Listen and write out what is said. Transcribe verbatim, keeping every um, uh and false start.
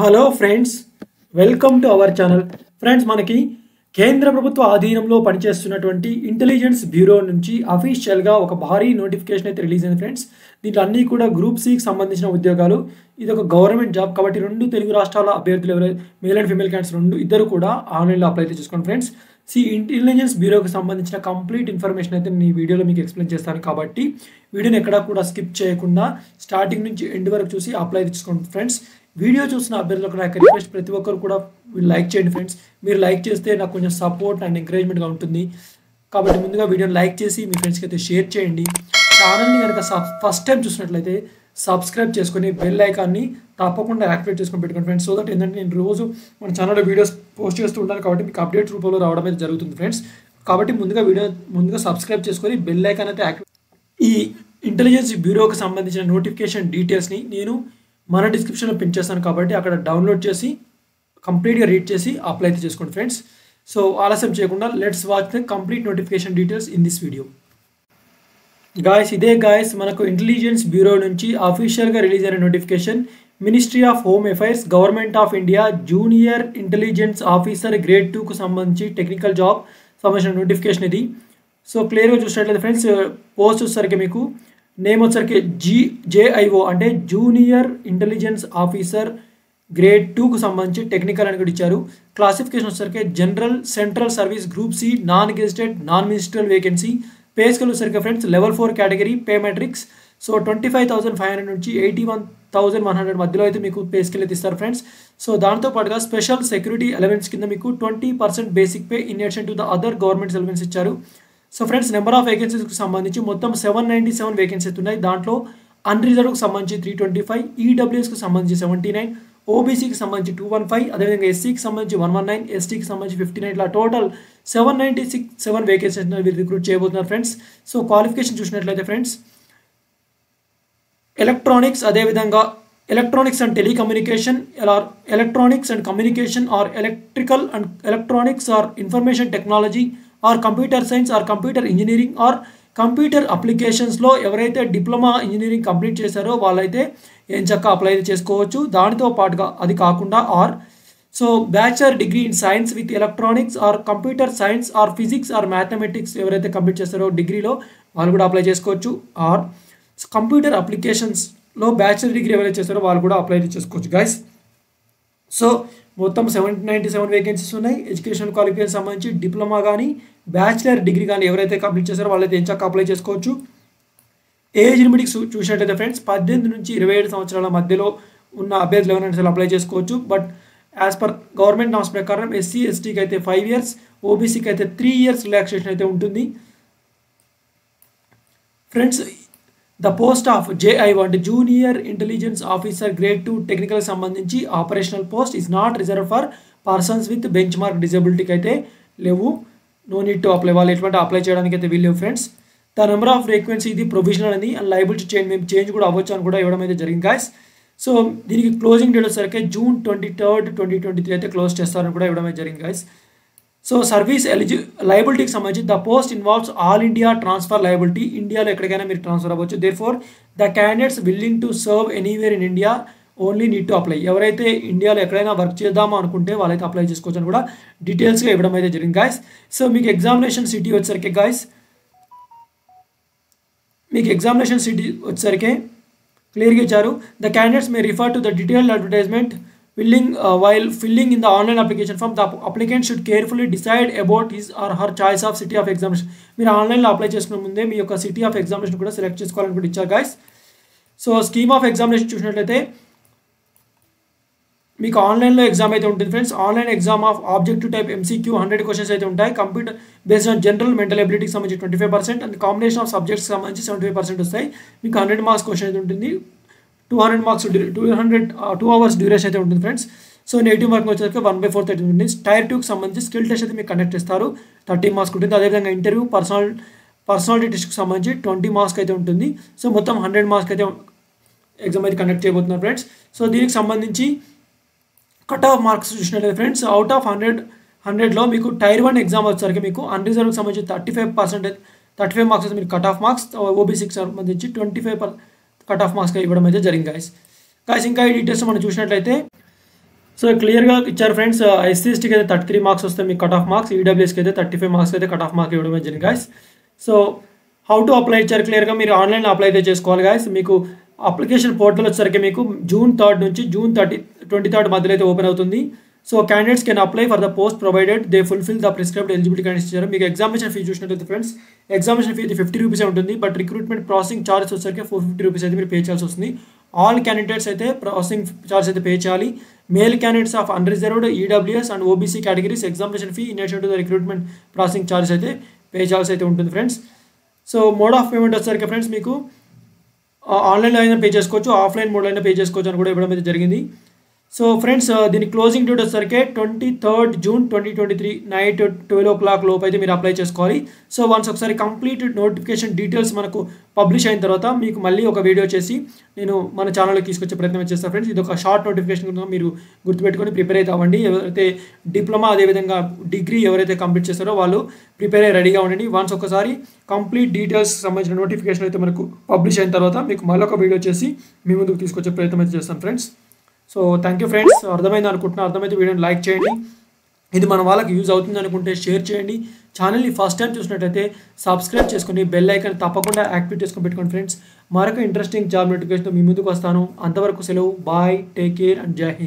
Hello friends, welcome to our channel. Friends, మనకి కేంద్ర ప్రభుత్వ ఆధీనంలో పనిచేస్తున్నటువంటి ఇంటెలిజెన్స్ బ్యూరో నుంచి అఫీషియల్గా ఒక భారీ నోటిఫికేషన్ అయితే రిలీజ్ అయింది. ఫ్రెండ్స్, దీంట్లో అన్నీ కూడా గ్రూప్ సికి సంబంధించిన ఉద్యోగాలు. ఇది ఒక గవర్నమెంట్ జాబ్ కాబట్టి రెండు తెలుగు రాష్ట్రాల అభ్యర్థులు ఎవరైతే మేల్ అండ్ ఫీమేల్ క్యాండిడేట్స్ రెండు ఇద్దరు కూడా ఆన్లైన్లో అప్లై అయితే చేసుకోండి. ఫ్రెండ్స్, సి ఇంటెలిజెన్స్ బ్యూరోకి సంబంధించిన కంప్లీట్ ఇన్ఫర్మేషన్ అయితే నేను ఈ వీడియోలో మీకు ఎక్స్ప్లెయిన్ చేస్తాను. కాబట్టి వీడియోని ఎక్కడా కూడా స్కిప్ చేయకుండా స్టార్టింగ్ నుంచి ఎండ్ వరకు చూసి అప్లై చేసుకోండి. ఫ్రెండ్స్, వీడియో చూసిన అభ్యర్థులకు నాకు రిక్వెస్ట్, ప్రతి ఒక్కరు కూడా లైక్ చేయండి. ఫ్రెండ్స్, మీరు లైక్ చేస్తే నాకు కొంచెం సపోర్ట్ అండ్ ఎంకరేజ్మెంట్గా ఉంటుంది. కాబట్టి ముందుగా వీడియోని లైక్ చేసి మీ ఫ్రెండ్స్కి అయితే షేర్ చేయండి. ఛానల్ని కనుక ఫస్ట్ టైం చూసినట్లయితే సబ్స్క్రైబ్ చేసుకొని బెల్ ఐకాన్ని తప్పకుండా యాక్టివేట్ చేసుకొని పెట్టుకోండి. ఫ్రెండ్స్, సో దట్ ఏంటంటే నేను రోజు మన ఛానల్లో వీడియోస్ పోస్ట్ చేస్తూ ఉంటాను. కాబట్టి మీకు అప్డేట్ రూపంలో రావడం అయితే జరుగుతుంది. ఫ్రెండ్స్, కాబట్టి ముందుగా వీడియో ముందుగా సబ్స్క్రైబ్ చేసుకొని బెల్ ఐకాన్ అయితే యాక్టివేట్. ఈ ఇంటెలిజెన్స్ బ్యూరోకి సంబంధించిన నోటిఫికేషన్ డీటెయిల్స్ని నేను మన డిస్క్రిప్షన్లో పిన్ చేస్తాను. కాబట్టి అక్కడ డౌన్లోడ్ చేసి కంప్లీట్గా రీడ్ చేసి అప్లై అయితే చేసుకోండి. ఫ్రెండ్స్, సో ఆలస్యం చేయకుండా let's watch the complete notification details in this video. Guys, ఇదే గాయస్ మనకు ఇంటెలిజెన్స్ బ్యూరో నుంచి అఫీషియల్గా రిలీజ్ అయిన notification. Ministry of home affairs, government of India junior intelligence officer grade టూకు సంబంధించి టెక్నికల్ జాబ్ సంబంధించిన నోటిఫికేషన్ ఇది. సో క్లియర్గా చూసినట్లయితే ఫ్రెండ్స్, పోస్ట్ వచ్చేసరికి మీకు నేమ్ వచ్చేసరికి జీ జేఐఓ అంటే జూనియర్ ఇంటెలిజెన్స్ ఆఫీసర్ గ్రేడ్ టూకు సంబంధించి టెక్నికల్ అని కూడా ఇచ్చారు. క్లాసిఫికేషన్ వచ్చేసరికి general, central service, group C, non gazetted, non ministerial vacancy. Pay scale వచ్చేసరికి friends level four category, pay matrix. So twenty five thousand five hundred నుంచి eighty one thousand one hundred మధ్యలో అయితే మీకు pay scale అయితే ఇస్తారు. Friends, so దాంతోపాటుగా special security allowance కింద మీకు twenty percent basic pay in addition to the other governments allowance ఇచ్చారు. సో ఫ్రెండ్స్, నెంబర్ ఆఫ్ వేకెన్సీస్కి సంబంధించి మొత్తం సెవెన్ నైంటీ సెవెన్ వేకెన్సీస్ ఉన్నాయి. దాంట్లో అన్రిజర్వ్డ్కి సంబంధించి త్రీ ట్వంటీ ఫైవ్, ఈడబ్ల్యూఎస్కి సంబంధించి సెవెంటీ నైన్, ఓబీసీకి సంబంధించి టూ వన్ ఫైవ్, అదేవిధంగా ఎస్సీకి సంబంధించి వన్ వన్ నైన్, ఎస్టీకి సంబంధించి ఫిఫ్టీ నైన్, ఇలా total seven ninety six seven vacancies వీరు రిక్రూట్ చేయబోతున్నారు. ఫ్రెండ్స్, సో క్వాలిఫికేషన్ చూసినట్లయితే ఫ్రెండ్స్, ఎలక్ట్రానిక్స్, అదేవిధంగా electronics and telecommunication, or electronics and communication, or electrical and electronics, or information technology, or computer science, or computer engineering, or computer అప్లికేషన్స్లో ఎవరైతే diploma engineering complete చేశారో వాళ్ళైతే ఏం చక్క apply చేసుకోవచ్చు. దానితో పాటుగా అది కాకుండా or so bachelor degree in science with electronics, or computer science, or physics, or mathematics ఎవరైతే కంప్లీట్ చేస్తారో డిగ్రీలో వాళ్ళు కూడా అప్లై చేసుకోవచ్చు. ఆర్ కంప్యూటర్ అప్లికేషన్స్లో బ్యాచిలర్ డిగ్రీ ఎవరైతే చేస్తారో వాళ్ళు కూడా అప్లై చేసుకోవచ్చు. గైస్, సో మొత్తం సెవెన్ నైంటీ సెవెన్ వేకెన్సీస్ ఉన్నాయి. ఎడ్యుకేషన్ క్వాలిఫికేషన్ సంబంధించి డిప్లొమా కానీ బ్యాచిలర్ డిగ్రీ కానీ ఎవరైతే కంప్లీట్ చేస్తారో వాళ్ళైతే ఎంచక్క అప్లై చేసుకోవచ్చు. ఏజ్ లిమిట్కి చూసినట్లయితే ఫ్రెండ్స్, పద్దెనిమిది నుంచి ఇరవై ఏడు సంవత్సరాల మధ్యలో ఉన్న అభ్యర్థులు ఎవరైనా అప్లై చేసుకోవచ్చు. But as per government norms ప్రకారం ఎస్సీ ఎస్టీకి అయితే ఫైవ్ ఇయర్స్, ఓబీసీకి అయితే త్రీ ఇయర్స్ రిలాక్సేషన్ అయితే ఉంటుంది. Friends, the post of JIO అంటే junior intelligence officer grade two technical సంబంధించి operational post is not reserve for persons with benchmark డిజబిలిటీకి అయితే లేవు. నో నీడ్ టు అప్లై, వాళ్ళు ఎటువంటి అప్లై చేయడానికి అయితే వీళ్ళు. Friends, the number of vacancy ఇది ప్రొవిజనల్ అని అండ్ లైబిలిటీ చేంజ్ మేము చేంజ్ కూడా అవ్వచ్చు అని కూడా ఇవ్వడం అయితే జరిగింది. గాయస్, సో దీనికి క్లోజింగ్ డేట్ వచ్చేసరికి June twenty third twenty twenty three అయితే క్లోజ్ చేస్తారని కూడా ఇవ్వడం అయితే జరిగింది. గాయస్, సో సర్వీస్ ఎలిజి లైబిలిటీకి సంబంధించి the post involves all India transfer liability. ఇండియాలో ఎక్కడికైనా మీరు ట్రాన్స్ఫర్ అవ్వచ్చు. Therefore the candidates willing to serve anywhere in India only need to apply. ఎవరైతే ఇండియాలో ఎక్కడైనా వర్క్ చేద్దామో అనుకుంటే వాళ్ళైతే అప్లై చేసుకోవచ్చు అని కూడా డీటెయిల్స్గా ఇవ్వడం అయితే జరిగింది. గాయస్, సో మీకు ఎగ్జామినేషన్ సిటీ వచ్చేసరికి గాయస్ మీకు ఎగ్జామినేషన్ సిటీ వచ్చేసరికి క్లియర్గా ఇచ్చారు. The candidates may refer to the detailed advertisement filling while filling in the online application form. The applicant should carefully decide about his or her choice of city of examination. మీరు ఆన్లైన్లో apply చేసుకునే ముందే మీ యొక్క city of examination కూడా select చేసుకోవాలని కూడా ఇచ్చారు. Guys, so scheme of examination చూసినట్లయితే మీకు ఆన్లైన్లో ఎగ్జామ్ అయితే ఉంటుంది. Friends, online exam of objective type MCQ hundred questions అయితే ఉంటాయి. Computer based on general mental ఎబిలిటీకి సంబంధించి twenty five percent and combination of subjects సంబంధించి సెవెంటీ ఫైవ్ పర్సెంట్ వస్తాయి. మీకు హండ్రెడ్ మార్క్స్ క్వశ్చన్ అయితే ఉంటుంది. Two hundred marks two hundred two hours duration అయితే ఉంటుంది. ఫ్రెండ్స్, సో నెగిటివ్ మార్క్ వచ్చేసరికి వన్ బై ఫోర్త్ అయితే ఉంటుంది. టైర్ టూకి సంబంధించి స్కిల్ టెస్ట్ అయితే మీకు కండక్ట్ చేస్తారు. థర్టీ మార్క్స్ ఉంటుంది. అదేవిధంగా ఇంటర్వ్యూ పర్సనల్ పర్సనాలిటీ టెస్ట్కి సంబంధించి ట్వంటీ మార్క్స్ అయితే ఉంటుంది. సో మొత్తం హండ్రెడ్ మార్క్స్ అయితే ఎగ్జామ్ అయితే కండక్ట్ చేయబోతున్నారు. ఫ్రెండ్స్, సో దీనికి సంబంధించి కట్ ఆఫ్ మార్క్స్ చూసినట్లయితే ఫ్రెండ్స్, అవుట్ ఆఫ్ హండ్రెడ్ హండ్రెడ్లో మీకు టైర్ వన్ ఎగ్జామ్ వచ్చేసరికి మీకు అన్రిజర్వ్కి సంబంధించి thirty five percent thirty five marks మీరు కట్ ఆఫ్ మార్క్స్, ఓబీసీకి సంబంధించి twenty five per cut off మార్క్స్గా ఇవ్వడం అయితే జరిగింది. గాయస్, గాయస్ ఇంకా ఈ డీటెయిల్స్ మనం చూసినట్లయితే సో క్లియర్గా ఇచ్చారు ఫ్రెండ్స్. ఎస్సీఎస్టీకి అయితే థర్టీ త్రీ మార్క్స్ వస్తే మీకు కట్ ఆఫ్ మార్క్స్, ఈడబ్ల్యూఎస్కి అయితే థర్టీ ఫైవ్ మార్క్స్ అయితే కట్ ఆఫ్ మార్క్ ఇవ్వడం జరిగింది guys. So how to apply ఇచ్చారు క్లియర్గా, మీరు ఆన్లైన్లో అప్లై అయితే చేసుకోవాలి గాయస్. మీకు అప్లికేషన్ పోర్టల్ వచ్చేసరికి మీకు జూన్ థర్డ్ నుంచి జూన్ థర్టీ ట్వంటీ థర్డ్ మధ్యలో అయితే ఓపెన్ అవుతుంది. So candidates can apply for the post provided they fulfil the prescribed eligibility conditions ఇచ్చారు. మీకు ఎగ్జామినేషన్ ఫీ చూసినట్లయితే friends examination fee fifty rupees ఉంటుంది, బట్ రిక్రూట్మెంట్ ప్రాసెసింగ్ ఛార్జెస్ వచ్చేసరికి four fifty rupees అయితే మీరు పే చేయాల్సి వస్తుంది. ఆల్ క్యాండిడేట్స్ అయితే ప్రాసెసింగ్ ఛార్జ్ అయితే పే చేయాలి. Male candidates of unreserved EWS and OBC categories examination fee in addition to the recruitment processing charges అయితే పే చేయాల్సి అయితే ఉంటుంది friends. So mode of payment వచ్చేసరికి ఫ్రెండ్స్ మీకు ఆన్లైన్లో అయినా పే చేసుకోవచ్చు, ఆఫ్లైన్ మోడ్లో అయినా పే చేసుకోవచ్చు అని కూడా ఇవ్వడం అయితే జరిగింది. సో ఫ్రెండ్స్ దీని క్లోజింగ్ డేట్ వచ్చేసరికి twenty third June twenty twenty three night twelve o'clock లోపు అయితే మీరు అప్లై చేసుకోవాలి. సో వన్స్ ఒకసారి కంప్లీట్ నోటిఫికేషన్ డీటెయిల్స్ మనకు పబ్లిష్ అయిన తర్వాత మీకు మళ్ళీ ఒక వీడియో చేసి నేను మన ఛానల్లోకి తీసుకొచ్చే ప్రయత్నం చేస్తాను ఫ్రెండ్స్. ఇది ఒక షార్ట్ నోటిఫికేషన్ గురించి మీరు గుర్తుపెట్టుకొని ప్రిపేర్ అయితే అవ్వండి. ఎవరైతే డిప్లొమా అదేవిధంగా డిగ్రీ ఎవరైతే కంప్లీట్ చేస్తారో వాళ్ళు ప్రిపేర్ అయ్యి రెడీగా ఉండండి. వన్స్ ఒకసారి కంప్లీట్ డీటెయిల్స్ సంబంధించిన నోటిఫికేషన్ అయితే మనకు పబ్లిష్ అయిన తర్వాత మీకు మళ్ళొక వీడియో చేసి మీ ముందుకు తీసుకొచ్చే ప్రయత్నం అయితే చేస్తాను friends. So thank you friends. అర్థమైంది అనుకుంటున్నాను, అర్థమైతే వీడియోని లైక్ చేయండి, ఇది మన వాళ్ళకి యూజ్ అవుతుంది అనుకుంటే షేర్ చేయండి. ఛానల్ని ఫస్ట్ టైం చూసినట్టయితే సబ్స్క్రైబ్ చేసుకొని బెల్ ఐకాన్ తప్పకుండా యాక్టివేట్ చేసుకొని పెట్టుకోండి ఫ్రెండ్స్. మరొక ఇంట్రెస్టింగ్ జాబ్ నోటిఫికేషన్ మీ ముందుకు వస్తాను. అంతవరకు సెలవు, బాయ్, టేక్ కేర్ అండ్ జై హింద్.